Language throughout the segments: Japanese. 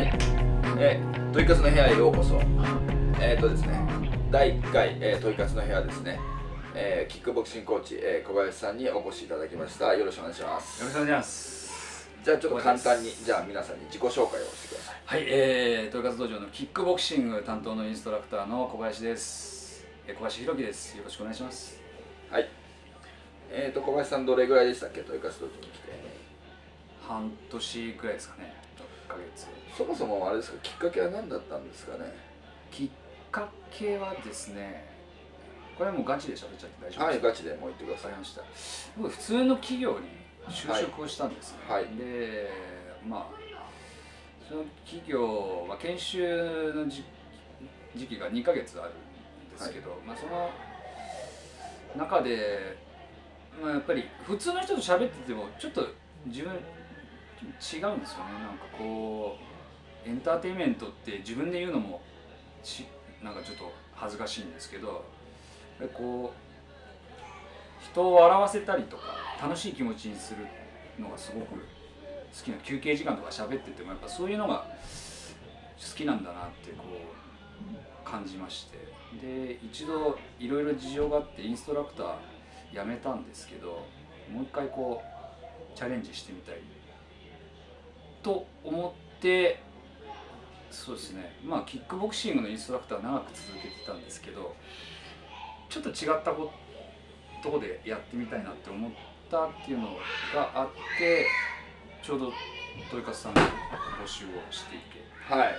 はい、トイカツの部屋へようこそ。ですね、第1回、トイカツの部屋ですね、キックボクシングコーチ、小林さんにお越しいただきました。よろしくお願いします。よろしくお願いします。じゃあちょっと簡単に、じゃあ皆さんに自己紹介をしてください。はい、トイカツ道場のキックボクシング担当のインストラクターの小林です。小林弘樹です。よろしくお願いします。はい。小林さんどれぐらいでしたっけ、トイカツ道場に来て。半年くらいですかね、6ヶ月。そもそもあれですか、きっかけは何だったんですかね。きっかけはですね、これはもうガチでしゃべっちゃって大丈夫ですか。はい、ガチでもう言ってください。わかりました。僕普通の企業に就職をしたんですね、はいはい、で、まあその企業は研修の時期が2ヶ月あるんですけど、はい、まあその中で、まあ、やっぱり普通の人と喋っててもちょっと自分違うんですよね。なんかこうエンターテインメントって自分で言うのもなんかちょっと恥ずかしいんですけど、こう人を笑わせたりとか楽しい気持ちにするのがすごく好きな、休憩時間とか喋っててもやっぱそういうのが好きなんだなってこう感じまして、で一度いろいろ事情があってインストラクター辞めたんですけど、もう一回こうチャレンジしてみたいと思って、そうですね、まあキックボクシングのインストラクター長く続けてたんですけど、ちょっと違ったとこでやってみたいなって思ったっていうのがあって、ちょうどトイカツさんの募集をしていて、はい、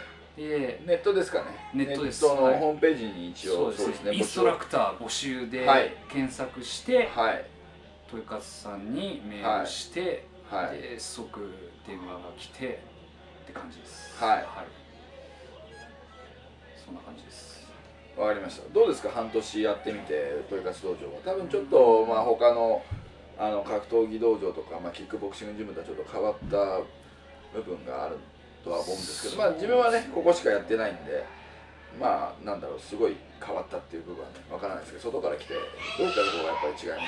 ネットですかね。ネットです。ネットのホームページに一応、そうですね、インストラクター募集で検索して、はい、トイカツさんにメールして、はいで即電話が来てって感じです。はい、はい、そんな感じです。わかりました。どうですか、半年やってみてトイカツ道場は多分ちょっと、まあ、他の、格闘技道場とか、まあ、キックボクシングジムとはちょっと変わった部分があるとは思うんですけど、まあ、自分はねここしかやってないんで、まあなんだろう、すごい変わったっていう部分はねわからないですけど、外から来てどういったところがやっぱり違いますかね。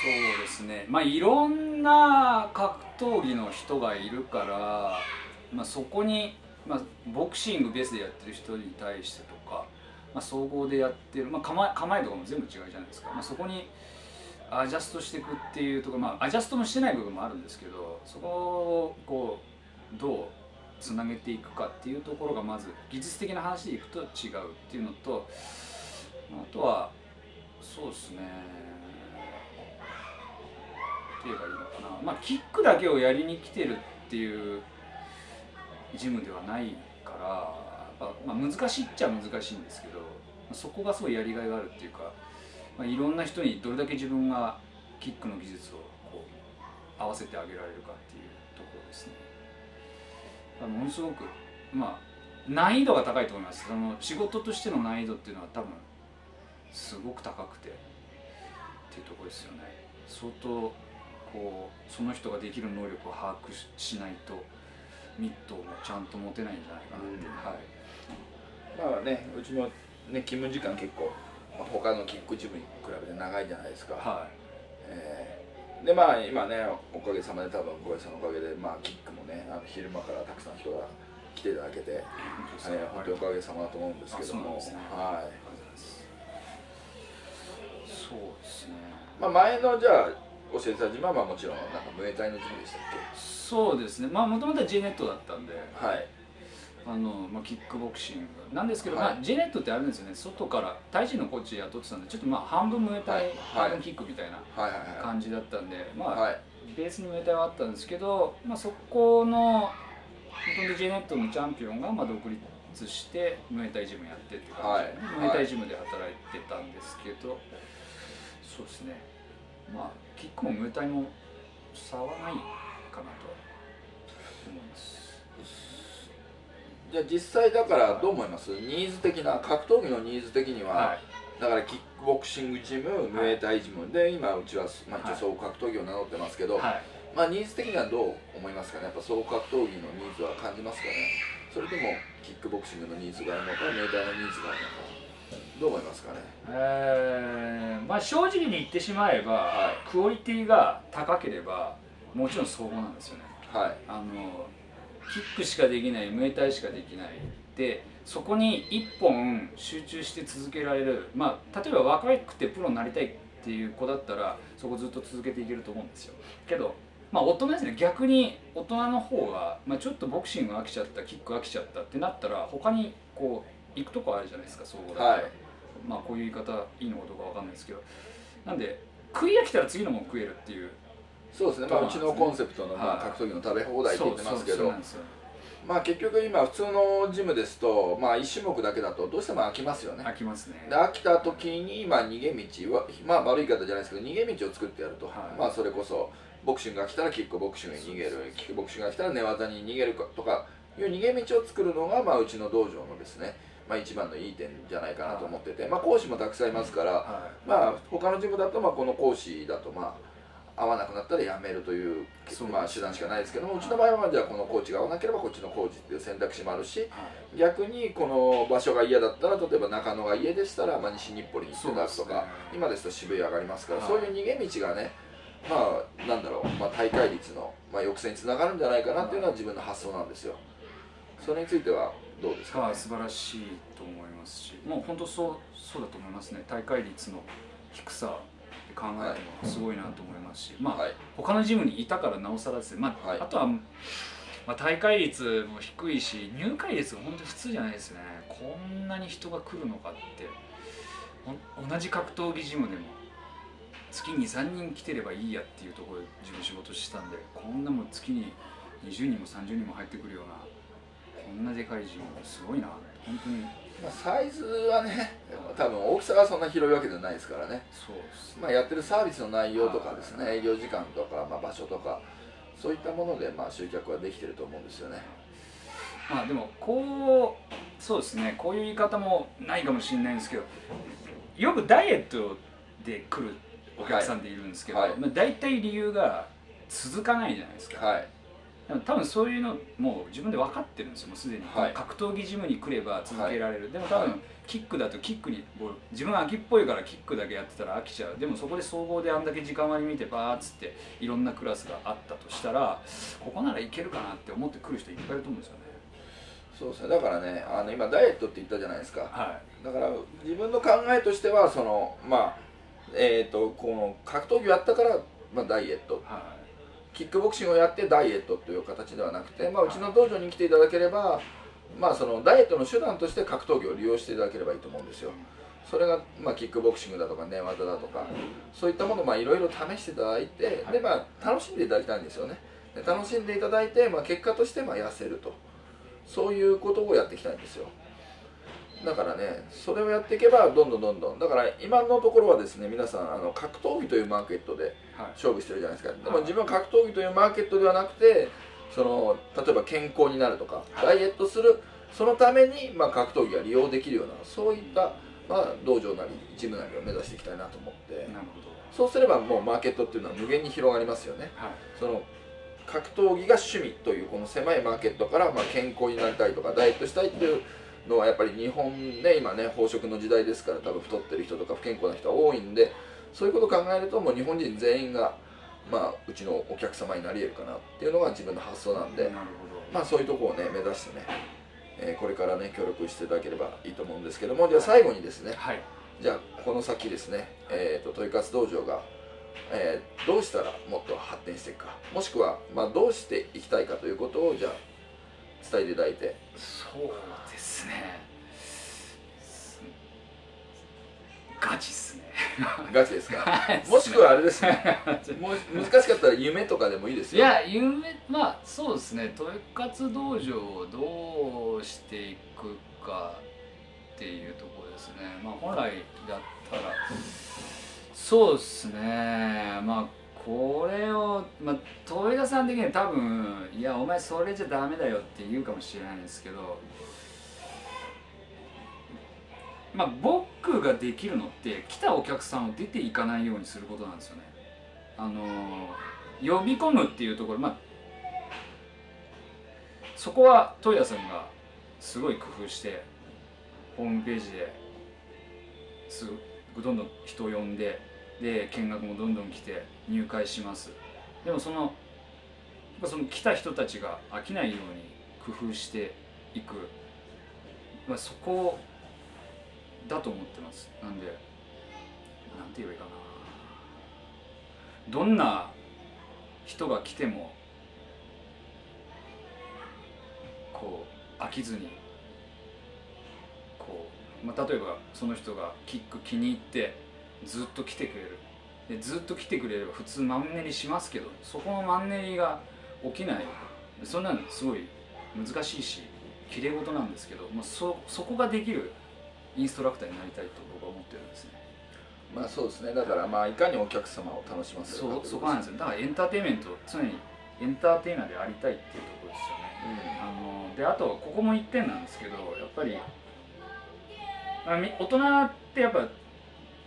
そうですね、まあいろんな格闘技の人がいるから、まあ、そこに、まあ、ボクシングベースでやってる人に対してとか、まあ、総合でやってる、まあ、構えとかも全部違うじゃないですか、まあ、そこにアジャストしていくっていうところ、まあ、アジャストもしてない部分もあるんですけど、そこをこうどうつなげていくかっていうところがまず技術的な話でいくと違うっていうのと、あとはそうですね、って言えばいいのかな、まあ、キックだけをやりに来てるっていうジムではないから、まあ、難しいっちゃ難しいんですけど、そこがすごいやりがいがあるっていうか、まあ、いろんな人にどれだけ自分がキックの技術をこう合わせてあげられるかっていうところですね。ものすごく、まあ、難易度が高いと思います。その仕事としての難易度っていうのは多分すごく高くてっていうところですよね。相当こうその人ができる能力を把握しないとミットをちゃんと持てないんじゃないかなって、はい、まあね、うちも、ね、勤務時間結構、まあ、他のキックジムに比べて長いじゃないですか、はい、でまあ今ねおかげさまで、多分小林さんのおかげで、まあ、キックもね昼間からたくさん人が来ていただけて、本当におかげさまだと思うんですけども、はい、そうですね、まあ前のじゃあ教えてたジムはもちろんなんかムエタイのジムでしたっけ。そうですね、まあもともとは J ネットだったんで、はい、まあ、キックボクシングなんですけど、はい、まあ、J ネットってあれですよね、外からタイ人のコーチ雇ってたんで、ちょっとまあ半分ムエタイ、はい、半分キックみたいな感じだったんで、まあ、はい、ベースにムエタイはあったんですけど、まあ、そこのほとんど J ネットのチャンピオンがまあ独立してムエタイジムやってって感じで、はい、ムエタイジムで働いてたんですけど、はい、そうですね、まあキックもムエタイも差はないかなと思います。じゃあ実際だからどう思います、ニーズ的な、格闘技のニーズ的には、はい、だからキックボクシングジム、ムエタイジムで、はい、今うちは、まあ、一応総合格闘技を名乗ってますけど、はい、まあニーズ的にはどう思いますかね。やっぱ総合格闘技のニーズは感じますかね。それともキックボクシングのニーズがあるのか、ムエタイのニーズがあるのか、どう思いますかね。まあ正直に言ってしまえば、はい、クオリティが高ければもちろん総合なんですよね。はい、キックしかできない、ムエタイしかできないで、そこに1本集中して続けられる、まあ、例えば若くてプロになりたいっていう子だったらそこずっと続けていけると思うんですよ。けど、まあ、大人ですね。逆に大人の方が、まあ、ちょっとボクシング飽きちゃった、キック飽きちゃったってなったら他にこう行くとこあるじゃないですか、総合だったら、はい、まあこういう言い方いいのかどうかわかんないですけど、なんで食い飽きたら次のもん食えるっていう。そうですね、まあ、うちのコンセプトの格闘技の食べ放題って言ってますけど、まあ結局今普通のジムですと、まあ、1種目だけだとどうしても飽きますよね。飽きますね。で飽きた時にまあ逃げ道は、まあ、悪い方じゃないですけど逃げ道を作ってやると、はい、まあそれこそボクシングが来たらキックボクシングに逃げる、キックボクシングが来たら寝技に逃げるとかいう逃げ道を作るのが、まあ、うちの道場のですね、まあ、一番のいい点じゃないかなと思ってて、はい、まあ講師もたくさんいますから、はい、まあ他のジムだとまあこの講師だとまあ合わなくなったらやめるという、まあ、手段しかないですけども、うちの場合はじゃあこのコーチが合わなければこっちのコーチっていう選択肢もあるし、はい、逆にこの場所が嫌だったら、例えば中野が家でしたら、まあ、西日暮里に行って出すとか、ね、今ですと渋谷上がりますから、はい、そういう逃げ道がね、まあなんだろう、まあ、大会率の、まあ、抑制につながるんじゃないかなっていうのは自分の発想なんですよ。それについてはどうですかね。素晴らしいと思いますし、もう本当そうだと思いますね。大会率の低さ考えてもすごいなと思いますし、まあ、はい、他のジムにいたからなおさらですね、まあ、はい、あとは、まあ、大会率も低いし入会率が本当に普通じゃないですね。こんなに人が来るのかって、同じ格闘技ジムでも月に3人来てればいいやっていうところで自分仕事してたんで、こんなもん月に20人も30人も入ってくるようなこんなでかいジムすごいな本当に。まあサイズはね、多分大きさがそんな広いわけじゃないですからね。そうですね。まあやってるサービスの内容とかですね、営業時間とか、まあ、場所とかそういったものでまあ集客はできてると思うんですよね。まあでもこう、そうですね、こういう言い方もないかもしれないんですけど、よくダイエットで来るお客さんでいるんですけど、はいはい、まあ大体理由が続かないじゃないですか。はい、多分そういうのもう自分で分かってるんですよ、もうすでに、はい、格闘技ジムに来れば続けられる、はい、でも多分キックだとキックに自分は飽きっぽいからキックだけやってたら飽きちゃう。でもそこで総合であんだけ時間割り見てバーッつっていろんなクラスがあったとしたら、ここならいけるかなって思ってくる人いっぱいいると思うんですよね。そうですね、だからね、今ダイエットって言ったじゃないですか、はい、だから自分の考えとしてはその、まあこの格闘技をやったから、まあ、ダイエット、はい、キックボクシングをやってダイエットという形ではなくて、まあ、うちの道場に来ていただければ、まあ、そのダイエットの手段として格闘技を利用していただければいいと思うんですよ。それが、まあ、キックボクシングだとか寝技だとかそういったものをいろいろ試していただいて、で、まあ、楽しんでいただきたいんですよね。で楽しんでいただいて、まあ、結果としてまあ痩せると、そういうことをやっていきたいんですよ。だからね、それをやっていけばどんどんだから今のところはですね、皆さん格闘技というマーケットで勝負してるじゃないですか、はい、でも自分は格闘技というマーケットではなくて、その例えば健康になるとかダイエットする、そのために、まあ、格闘技が利用できるようなそういった、まあ、道場なりジムなりを目指していきたいなと思って。なるほど。そうすればもうマーケットっていうのは無限に広がりますよね、はい、その格闘技が趣味というこの狭いマーケットから、まあ、健康になりたいとかダイエットしたいっていうのはやっぱり日本ね、今ね飽食の時代ですから、多分太ってる人とか不健康な人は多いんで、そういうことを考えるともう日本人全員が、まあ、うちのお客様になりえるかなっていうのが自分の発想なんで、まあ、そういうとこをね目指してね、これからね協力していただければいいと思うんですけども、じゃあ最後にですね、はい、じゃあこの先ですね、トイカツ道場が、どうしたらもっと発展していくか、もしくは、まあ、どうしていきたいかということをじゃあ伝えていただいて。そうですね、ガチっすね。ガチですか。もしくはあれですね、もう難しかったら夢とかでもいいですよ。いや夢、まあそうですね、トイカツ道場をどうしていくかっていうところですね。まあ本来だったらそうですね、まあこれを、まあ、トイカツさん的には多分「いやお前それじゃダメだよ」って言うかもしれないんですけど、まあ僕ができるのって来たお客さんを出ていかないようにすることなんですよね。呼び込むっていうところ、まあそこはトイカツさんがすごい工夫してホームページですぐどんどん人を呼んで。で見学もどんどん来て入会します。でもその来た人たちが飽きないように工夫していく、まあ、そこだと思ってます。なんでなんて言えばいいかな、どんな人が来てもこう飽きずにこう、まあ、例えばその人がキック気に入ってずっと来てくれる。でずっと来てくれれば普通マンネリしますけど、そこのマンネリが起きない、そんなのすごい難しいしきれい事なんですけど、まあ、そこができるインストラクターになりたいと僕は思ってるんですね。まあそうですね、だからまあいかにお客様を楽しませるかということですね。そこなんですよ。だからエンターテインメント、常にエンターテイナーでありたいっていうところですよね。であとここも一点なんですけど、やっぱり大人ってやっぱ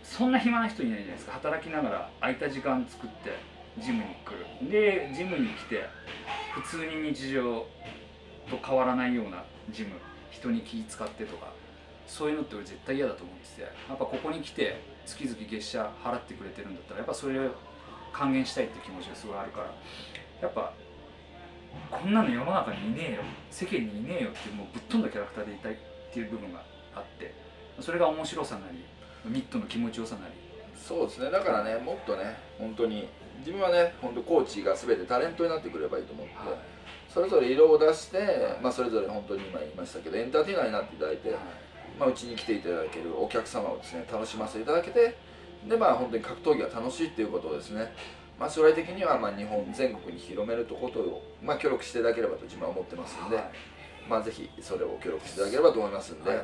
そんな暇な人いないじゃないですか。働きながら空いた時間作ってジムに来る。でジムに来て普通に日常と変わらないようなジム、人に気使ってとか、そういうのって俺絶対嫌だと思うんですよ。やっぱここに来て月々月謝払ってくれてるんだったら、やっぱそれを還元したいっていう気持ちがすごいあるから、やっぱこんなの世の中にいねえよ、世間にいねえよってもうぶっ飛んだキャラクターでいたいっていう部分があって、それが面白さなりミットの気持ちよさなり。そうですね、だからね、もっとね、本当に自分はね、本当コーチが全てタレントになってくればいいと思って、はい、それぞれ色を出して、はい、まあそれぞれ本当に今言いましたけどエンターテイナーになっていただいて、はい、まあうちに来ていただけるお客様をですね楽しませていただけて、でまあ本当に格闘技が楽しいっていうことをですね、まあ将来的にはまあ日本全国に広めるとことをまあ協力していただければと自分は思ってますんで。はい、まあぜひそれを協力していただければと思いますので、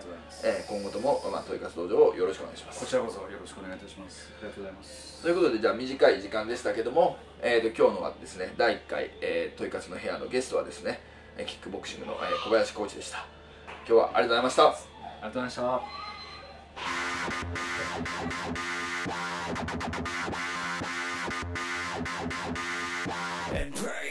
今後ともまあトイカツ道場をよろしくお願いします。こちらこそよろしくお願いいたします。ありがとうございます。ということで、じゃあ短い時間でしたけども、今日のはですね第1回、トイカツの部屋のゲストはですねキックボクシングの、小林コーチでした。今日はありがとうございました。ありがとうございました。